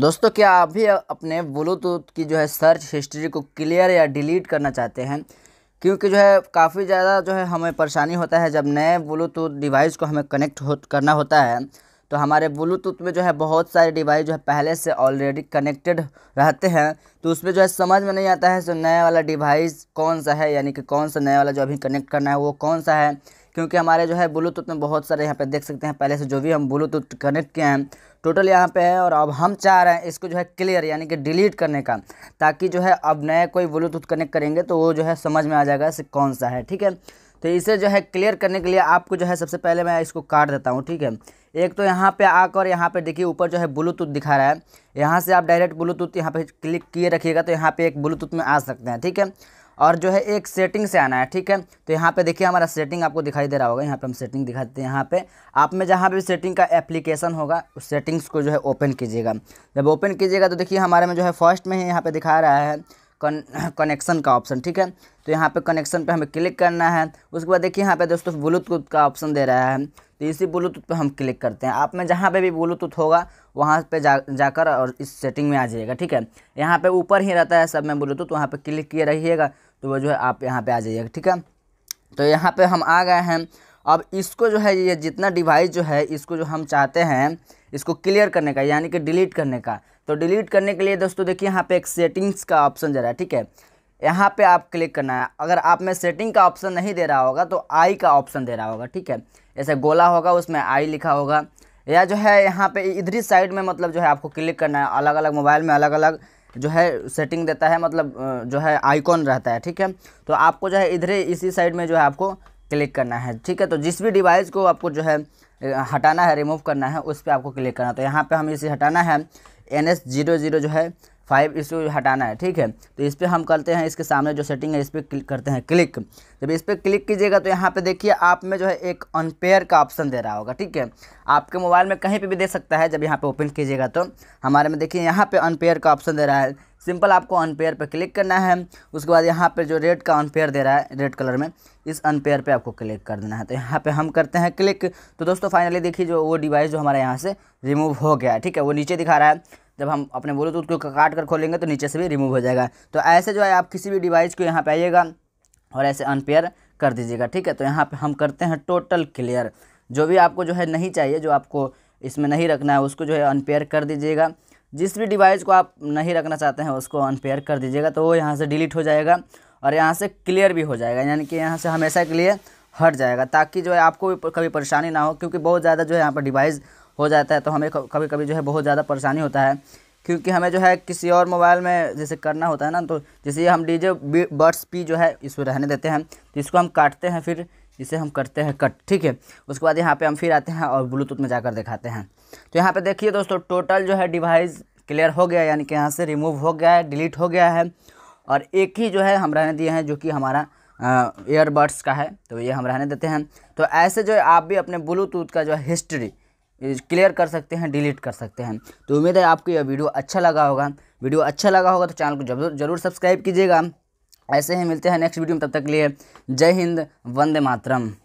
दोस्तों, क्या आप भी अपने ब्लूटूथ की जो है सर्च हिस्ट्री को क्लियर या डिलीट करना चाहते हैं? क्योंकि जो है काफ़ी ज़्यादा जो है हमें परेशानी होता है जब नए ब्लूटूथ डिवाइस को हमें कनेक्ट करना होता है तो हमारे ब्लूटूथ में जो है बहुत सारे डिवाइस जो है पहले से ऑलरेडी कनेक्टेड रहते हैं, तो उसमें जो है समझ में नहीं आता है तो नया वाला डिवाइस कौन सा है, यानी कि कौन सा नया वाला जो अभी कनेक्ट करना है वो कौन सा है। क्योंकि हमारे जो है ब्लूटूथ में बहुत सारे यहाँ पे देख सकते हैं पहले से जो भी हम ब्लूटूथ कनेक्ट किए हैं टोटल यहाँ पे है। और अब हम चाह रहे हैं इसको जो है क्लियर यानी कि डिलीट करने का, ताकि जो है अब नया कोई ब्लूटूथ कनेक्ट करेंगे तो वो जो है समझ में आ जाएगा इसे कौन सा है। ठीक है, तो इसे जो है क्लियर करने के लिए आपको जो है सबसे पहले मैं इसको काट देता हूँ। ठीक है, एक तो यहाँ पे आकर यहाँ पे देखिए ऊपर जो है ब्लूटूथ दिखा रहा है, यहाँ से आप डायरेक्ट ब्लूटूथ यहाँ पे क्लिक किए रखिएगा तो यहाँ पे एक ब्लूटूथ में आ सकते हैं। ठीक है, और जो है एक सेटिंग से आना है। ठीक है, तो यहाँ पे देखिए हमारा सेटिंग आपको दिखाई दे रहा होगा, यहाँ पे हम सेटिंग दिखाते हैं। यहाँ पे आप में जहाँ पे सेटिंग का एप्लीकेशन होगा उस सेटिंग्स को जो है ओपन कीजिएगा। जब ओपन कीजिएगा तो देखिए हमारे में जो है फर्स्ट में ही यहाँ पे दिखा रहा है कनेक्शन का ऑप्शन। ठीक है, तो यहाँ पे कनेक्शन पे हमें क्लिक करना है। उसके बाद देखिए यहाँ पे दोस्तों ब्लूटूथ का ऑप्शन दे रहा है, तो इसी ब्लूटूथ पे हम क्लिक करते हैं। आप में जहाँ पे भी ब्लूटूथ होगा वहाँ पे जाकर और इस सेटिंग में आ जाइएगा। ठीक है, यहाँ पे ऊपर ही रहता है सब में ब्लूटूथ, वहाँ पर क्लिक किए रहिएगा तो वो जो है आप यहाँ पर आ जाइएगा। ठीक है, तो यहाँ पर हम आ गए हैं। अब इसको जो है ये जितना डिवाइस जो है इसको जो हम चाहते हैं इसको क्लियर करने का यानी कि डिलीट करने का, तो डिलीट करने के लिए दोस्तों देखिए यहाँ पे एक सेटिंग्स का ऑप्शन दे रहा है। ठीक है, यहाँ पे आप क्लिक करना है। अगर आप में सेटिंग का ऑप्शन नहीं दे रहा होगा तो आई का ऑप्शन दे रहा होगा। ठीक है, ऐसे गोला होगा उसमें आई लिखा होगा, या जो है यहाँ पे इधरी साइड में मतलब जो है आपको क्लिक करना है। अलग अलग मोबाइल में अलग अलग जो है सेटिंग देता है, मतलब जो है आइकॉन रहता है। ठीक है, तो आपको जो है इधरे इसी साइड में जो है आपको क्लिक करना है। ठीक है, तो जिस भी डिवाइस को आपको जो है हटाना है, रिमूव करना है, उस पर आपको क्लिक करना है। तो यहाँ पे हम इसे हटाना है NS00 जो है 5 इसको हटाना है। ठीक है, तो इस पर हम करते हैं, इसके सामने जो सेटिंग है इस पर क्लिक करते हैं क्लिक। जब इस पर क्लिक कीजिएगा तो यहाँ पे देखिए आप में जो है एक अनपेयर का ऑप्शन दे रहा होगा। ठीक है, आपके मोबाइल में कहीं पे भी दे सकता है। जब यहाँ पे ओपन कीजिएगा तो हमारे में देखिए यहाँ पे अनपेयर का ऑप्शन दे रहा है। सिंपल आपको अनपेयर पर क्लिक करना है। उसके बाद यहाँ पर जो रेड का अनपेयर दे रहा है रेड कलर में, इस अनपेयर पर आपको क्लिक कर देना है। तो यहाँ पे हम करते हैं क्लिक। तो दोस्तों फाइनली देखिए जो वो डिवाइस जो हमारा यहाँ से रिमूव हो गया है। ठीक है, वो नीचे दिखा रहा है, जब हम अपने ब्लूटूथ को काट कर खोलेंगे तो नीचे से भी रिमूव हो जाएगा। तो ऐसे जो है आप किसी भी डिवाइस को यहाँ पे आइएगा और ऐसे अनपेयर कर दीजिएगा। ठीक है, तो यहाँ पे हम करते हैं टोटल क्लियर। जो भी आपको जो है नहीं चाहिए, जो आपको इसमें नहीं रखना है, उसको जो है अनपेयर कर दीजिएगा। जिस भी डिवाइस को आप नहीं रखना चाहते हैं उसको अनपेयर कर दीजिएगा, तो वो यहाँ से डिलीट हो जाएगा और यहाँ से क्लियर भी हो जाएगा, यानी कि यहाँ से हमेशा के लिए हट जाएगा, ताकि जो है आपको कभी परेशानी ना हो। क्योंकि बहुत ज़्यादा जो है यहाँ पर डिवाइस हो जाता है तो हमें कभी कभी जो है बहुत ज़्यादा परेशानी होता है, क्योंकि हमें जो है किसी और मोबाइल में जैसे करना होता है ना, तो जैसे हम डीजे बर्ड्स पी जो है इसको रहने देते हैं, तो इसको हम काटते हैं, फिर इसे हम करते हैं कट। ठीक है, उसके बाद यहाँ पे हम फिर आते हैं और ब्लूटूथ में जाकर दिखाते हैं। तो यहाँ पर देखिए दोस्तों टोटल जो है डिवाइस क्लियर हो गया, यानी कि यहाँ से रिमूव हो गया है, डिलीट हो गया है। और एक ही जो है हम रहने दिए हैं जो कि हमारा ईयरबड्स का है, तो ये हम रहने देते हैं। तो ऐसे जो है आप भी अपने ब्लूटूथ का जो है हिस्ट्री क्लियर कर सकते हैं, डिलीट कर सकते हैं। तो उम्मीद है आपको यह वीडियो अच्छा लगा होगा। वीडियो अच्छा लगा होगा तो चैनल को जरूर सब्सक्राइब कीजिएगा। ऐसे ही मिलते हैं नेक्स्ट वीडियो में, तब तक के लिए जय हिंद, वंदे मातरम।